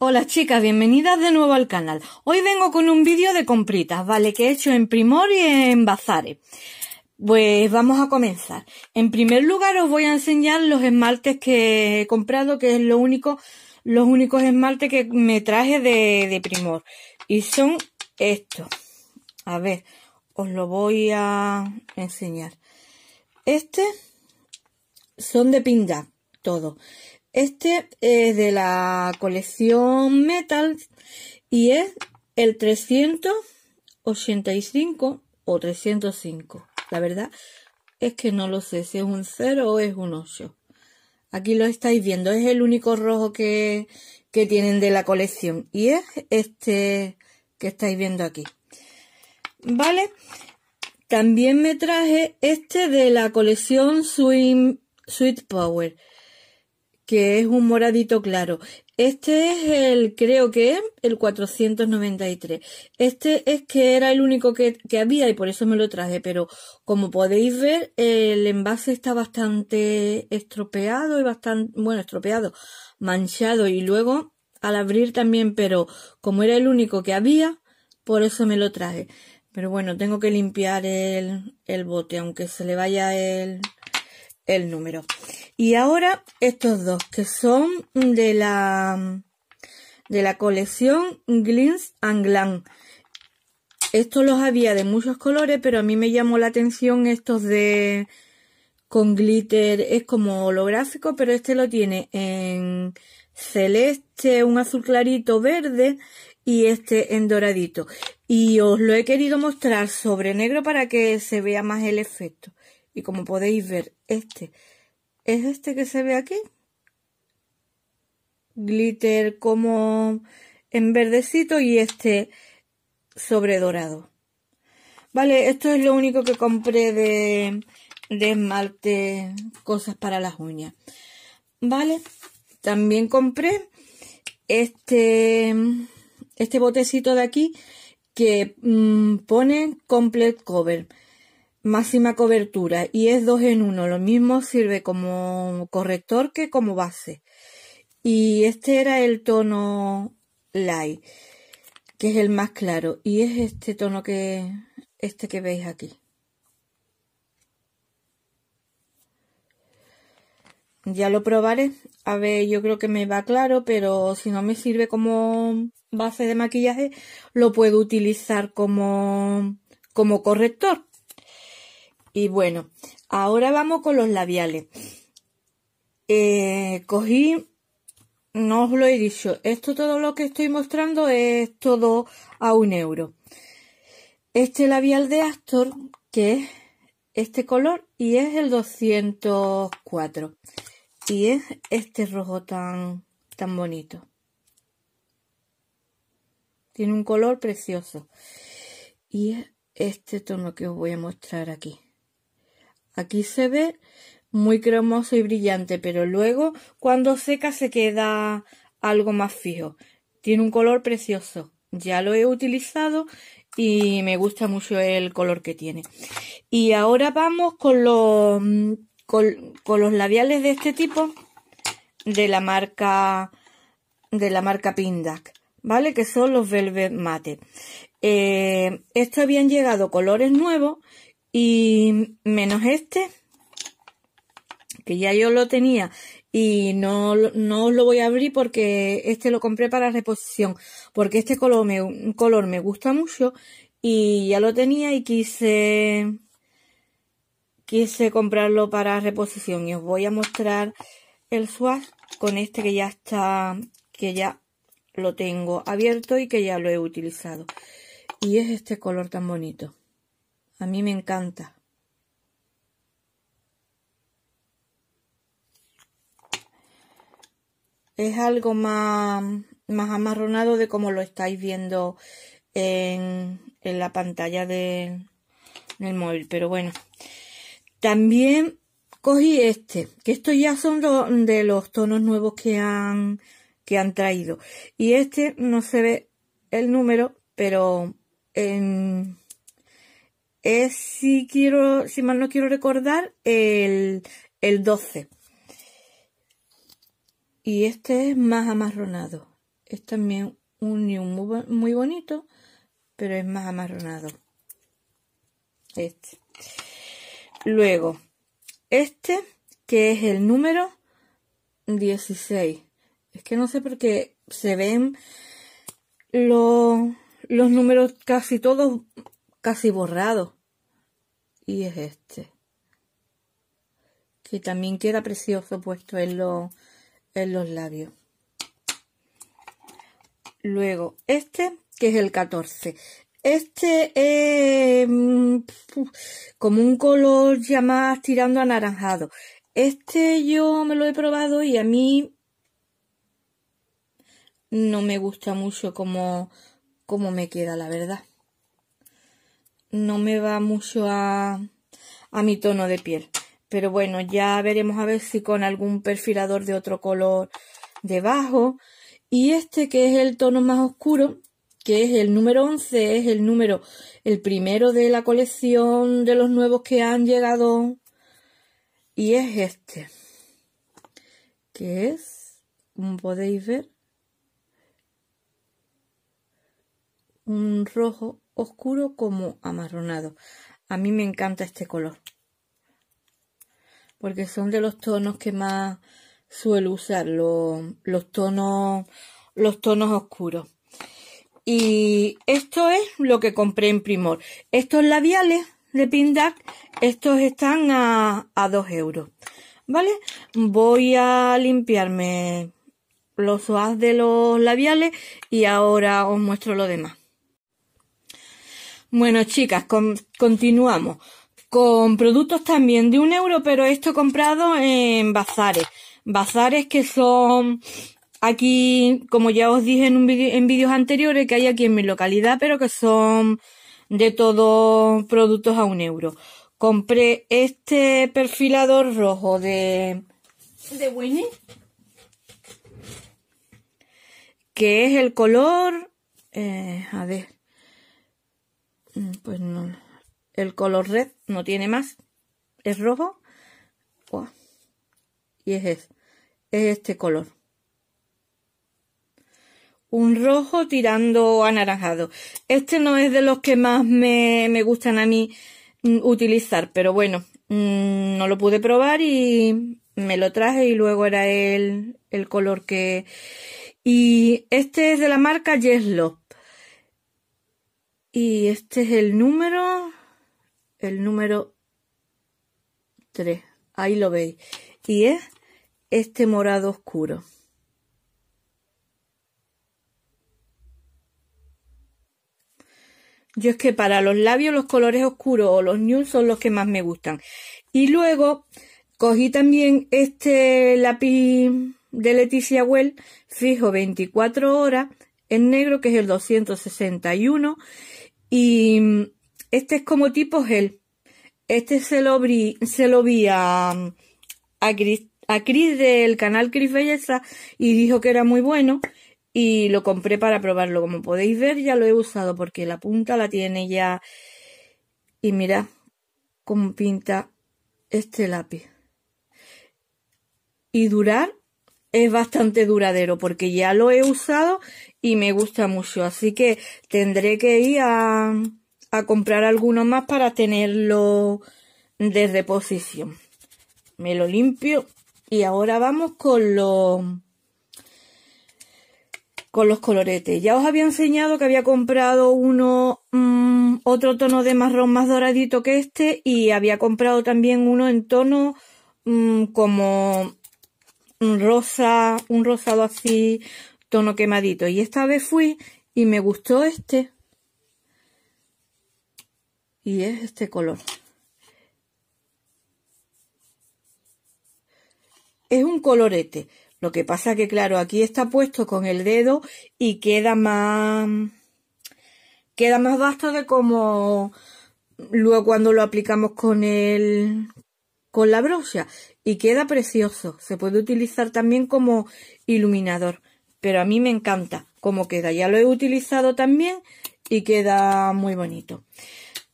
Hola chicas, bienvenidas de nuevo al canal. Hoy vengo con un vídeo de compritas, ¿vale? Que he hecho en Primor y en Bazares. Pues vamos a comenzar. En primer lugar os voy a enseñar los esmaltes que he comprado, que es los únicos esmaltes que me traje de Primor. Y son estos. A ver, os lo voy a enseñar. Este son de Pindac, todos. Este es de la colección Metal y es el 385 o 305. La verdad es que no lo sé si es un 0 o es un 8. Aquí lo estáis viendo. Es el único rojo que tienen de la colección. Y es este que estáis viendo aquí. ¿Vale? También me traje este de la colección Sweet Power, que es un moradito claro. Este es el, creo que es el 493. Este es que era el único que había y por eso me lo traje. Pero como podéis ver, el envase está bastante estropeado y bastante, bueno, estropeado, manchado. Y luego al abrir también, pero como era el único que había, por eso me lo traje. Pero bueno, tengo que limpiar el bote, aunque se le vaya el número. Y ahora estos dos, que son de la colección Glints and Glam. Estos los había de muchos colores, pero a mí me llamó la atención estos de con glitter. Es como holográfico, pero este lo tiene en celeste, un azul clarito, verde, y este en doradito. Y os lo he querido mostrar sobre negro para que se vea más el efecto. Y como podéis ver, este es este que se ve aquí. Glitter como en verdecito y este sobre dorado. Vale, esto es lo único que compré de esmalte, cosas para las uñas. Vale, también compré este botecito de aquí que pone Complete Cover. Máxima cobertura y es 2 en 1. Lo mismo sirve como corrector que como base. Y este era el tono light, que es el más claro. Y es este tono que veis aquí. Ya lo probaré. A ver, yo creo que me va claro, pero si no me sirve como base de maquillaje, lo puedo utilizar como corrector. Y bueno, ahora vamos con los labiales. Cogí, no os lo he dicho, esto todo lo que estoy mostrando es todo a 1 euro. Este labial de Astor, que es este color, y es el 204. Y es este rojo tan bonito. Tiene un color precioso. Y es este tono que os voy a mostrar aquí. Aquí se ve muy cremoso y brillante, pero luego cuando seca se queda algo más fijo. Tiene un color precioso. Ya lo he utilizado y me gusta mucho el color que tiene. Y ahora vamos con los labiales de este tipo de la marca Pindac, ¿vale? Que son los Velvet Mate. Estos habían llegado colores nuevos. Y menos este, que ya yo lo tenía y no os lo voy a abrir porque este lo compré para reposición. Porque este color me gusta mucho y ya lo tenía y quise comprarlo para reposición. Y os voy a mostrar el swatch con este que ya lo tengo abierto y que ya lo he utilizado. Y es este color tan bonito. A mí me encanta. Es algo más amarronado de como lo estáis viendo en la pantalla del móvil. Pero bueno. También cogí este. Que estos ya son de los tonos nuevos que han traído. Y este no se ve el número, pero si mal no quiero recordar, el 12. Y este es más amarronado. es también un neón muy bonito, pero es más amarronado. Este. Luego, este que es el número 16. Es que no sé por qué se ven los números casi todos, casi borrados. Y es este. Que también queda precioso puesto en los labios. Luego, este que es el 14. Este es como un color ya más tirando anaranjado. Este yo me lo he probado y a mí no me gusta mucho como me queda, la verdad. No me va mucho a mi tono de piel. Pero bueno, ya veremos a ver si con algún perfilador de otro color debajo. Y este que es el tono más oscuro, que es el número 11, es el primero de la colección de los nuevos que han llegado. Y es este, que es, como podéis ver, un rojo oscuro como amarronado. A mí me encanta este color, porque son de los tonos que más suelo usar, los tonos oscuros. Y esto es lo que compré en Primor. Estos labiales de Pindac, estos están a 2 euros. ¿Vale? Voy a limpiarme los oas de los labiales y ahora os muestro lo demás. Bueno, chicas, continuamos. Con productos también de 1 euro, pero esto comprado en Bazares. Bazares que son... Aquí, como ya os dije en vídeos anteriores, que hay aquí en mi localidad, pero que son de todos productos a 1 euro. Compré este perfilador rojo de Wynie, que es el color... a ver... Pues no... El color red, no tiene más. Es rojo. Uah. Y es ese. Es este color. Un rojo tirando anaranjado. Este no es de los que más me gustan a mí utilizar, pero bueno, no lo pude probar y me lo traje y luego era el color que... Y este es de la marca Yeslo. Y este es el número 3. Ahí lo veis. Y es este morado oscuro. Yo es que para los labios los colores oscuros o los nude son los que más me gustan. Y luego cogí también este lápiz de Leticia Well, fijo 24 horas, en negro, que es el 261. Y este es como tipo gel. Este se lo vi a Chris del canal Chris Belleza y dijo que era muy bueno. Y lo compré para probarlo. Como podéis ver, ya lo he usado porque la punta la tiene ya. Y mirad cómo pinta este lápiz. Y durar es bastante duradero porque ya lo he usado y me gusta mucho. Así que tendré que ir a comprar alguno más para tenerlo de reposición. Me lo limpio. Y ahora vamos con los coloretes. Ya os había enseñado que había comprado otro tono de marrón más doradito que este, y había comprado también uno en tono como un rosa, un rosado así, tono quemadito. Y esta vez fui y me gustó este. Y es este color. Es un colorete. Lo que pasa que, claro, aquí está puesto con el dedo y queda más vasto de como luego cuando lo aplicamos con la brocha. Y queda precioso. Se puede utilizar también como iluminador. Pero a mí me encanta cómo queda. Ya lo he utilizado también y queda muy bonito.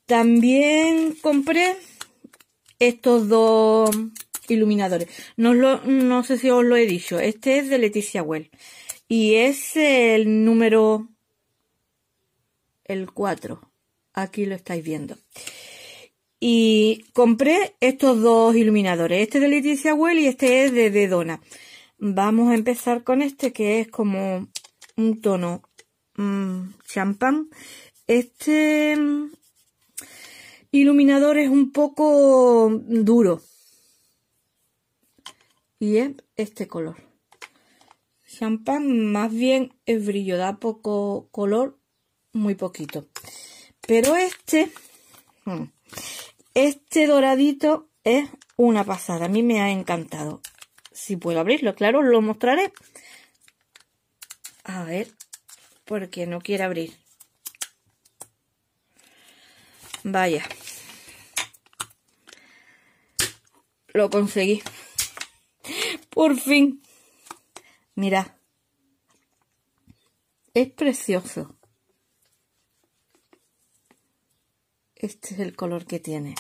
También compré estos dos iluminadores. No sé si os lo he dicho. Este es de Leticia Well. y es el número el 4. Aquí lo estáis viendo. Y compré estos dos iluminadores. Este de Leticia Well y este es de DDonna. Vamos a empezar con este, que es como un tono champán. Este iluminador es un poco duro. Y es este color. Champán, más bien es brillo, da poco color, muy poquito. Pero este doradito es una pasada. A mí me ha encantado. Si puedo abrirlo, claro, lo mostraré. A ver, porque no quiere abrir. Vaya. Lo conseguí. Por fin. Mirad. Es precioso. Este es el color que tiene.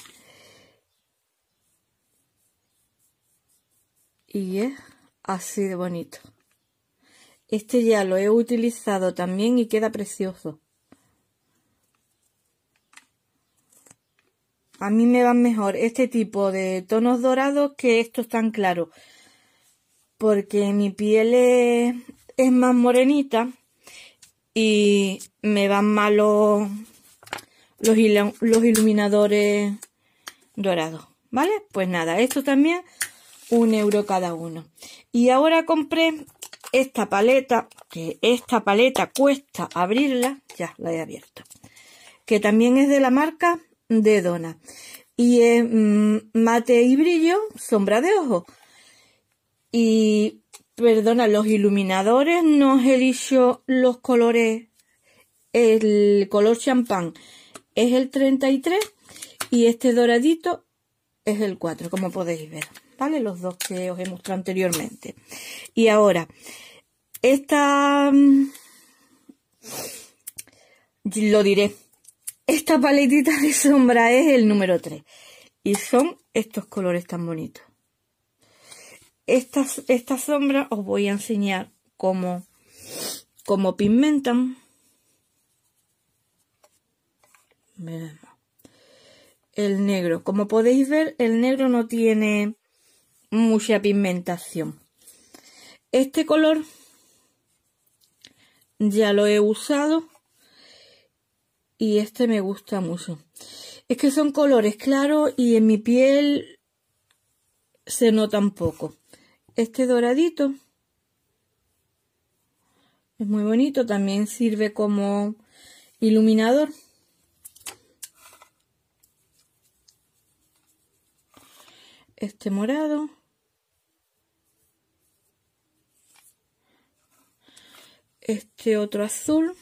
Y es así de bonito. Este ya lo he utilizado también y queda precioso. A mí me van mejor este tipo de tonos dorados que estos tan claros. Porque mi piel es más morenita y me van mal los iluminadores dorados, ¿vale? Pues nada, esto también 1 euro cada uno. Y ahora compré esta paleta, que esta paleta cuesta abrirla, ya la he abierto, que también es de la marca DDonna. Y es mate y brillo, sombra de ojo. Y, perdona, los iluminadores no os he dicho los colores, el color champán es el 33 y este doradito es el 4, como podéis ver, ¿vale? Los dos que os he mostrado anteriormente. Y ahora, lo diré, esta paletita de sombra es el número 3 y son estos colores tan bonitos. Esta sombra os voy a enseñar cómo pigmentan. Veremos. El negro, como podéis ver, el negro no tiene mucha pigmentación. Este color ya lo he usado y este me gusta mucho. Es que son colores claros y en mi piel se notan poco. Este doradito es muy bonito, también sirve como iluminador. Este morado. Este otro azul.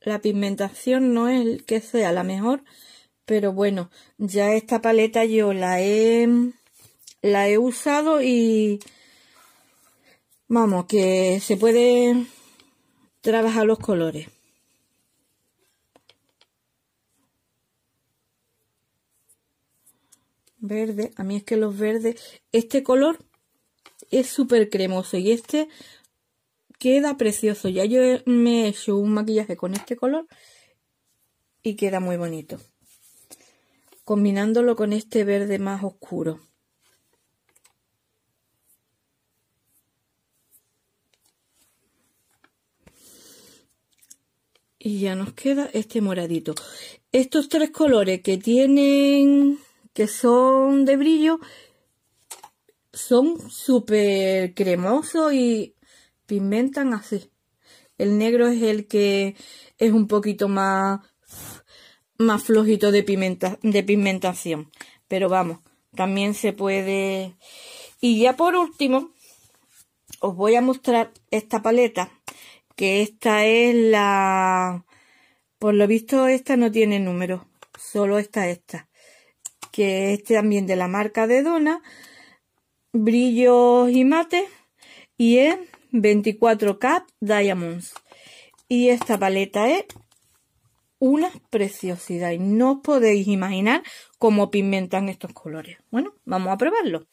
La pigmentación no es el que sea la mejor, pero bueno, ya esta paleta yo la he usado y vamos, que se puede trabajar los colores. Verde, a mí es que los verdes, este color es súper cremoso y este queda precioso. Ya yo me he hecho un maquillaje con este color y queda muy bonito, combinándolo con este verde más oscuro. Y ya nos queda este moradito. Estos tres colores que tienen, que son de brillo, son súper cremosos y pigmentan así. El negro es el que es un poquito más flojito de pigmentación, pero vamos, también se puede. Y ya por último os voy a mostrar esta paleta, que esta es la, por lo visto esta no tiene número, solo está esta, que es también de la marca DDonna, brillos y mate, y es 24 Cap Diamonds. Y esta paleta es una preciosidad y no os podéis imaginar cómo pigmentan estos colores. Bueno, vamos a probarlo.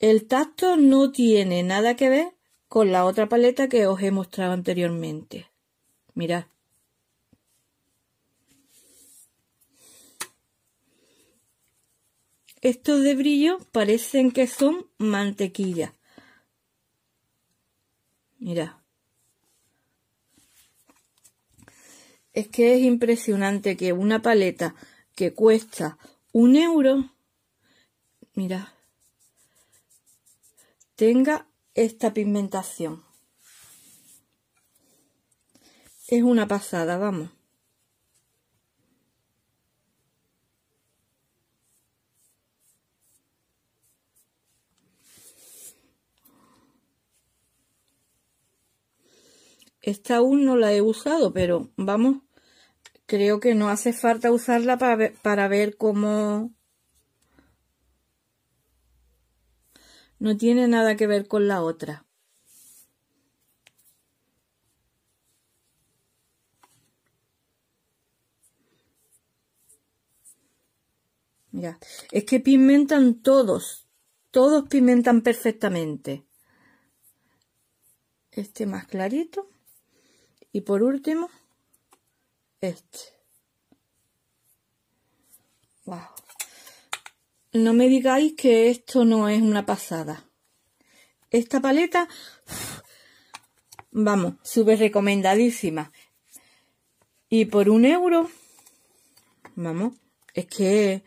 El tacto no tiene nada que ver con la otra paleta que os he mostrado anteriormente. Mirad. Estos de brillo parecen que son mantequilla. Mirad. Es que es impresionante que una paleta que cuesta €1, mirad, tenga esta pigmentación. Es una pasada, vamos. Esta aún no la he usado, pero vamos, creo que no hace falta usarla para ver cómo... No tiene nada que ver con la otra. Mira, es que pigmentan todos. Todos pigmentan perfectamente. Este más clarito. Y por último, este. Wow. No me digáis que esto no es una pasada. Esta paleta, vamos, súper recomendadísima. Y por €1, vamos, es que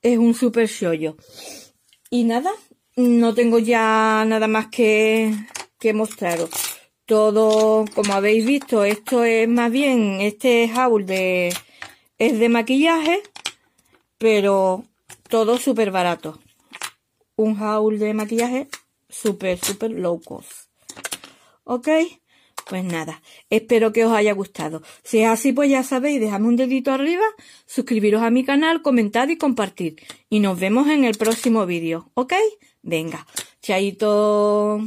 es un súper chollo. Y nada, no tengo ya nada más que mostraros. Todo, como habéis visto, esto es más bien, este haul es de maquillaje, pero todo súper barato. Un haul de maquillaje súper low cost. Ok, pues nada, espero que os haya gustado. Si es así, pues ya sabéis, dejadme un dedito arriba, suscribiros a mi canal, comentad y compartid. Y nos vemos en el próximo vídeo, ¿ok? Venga, chaito.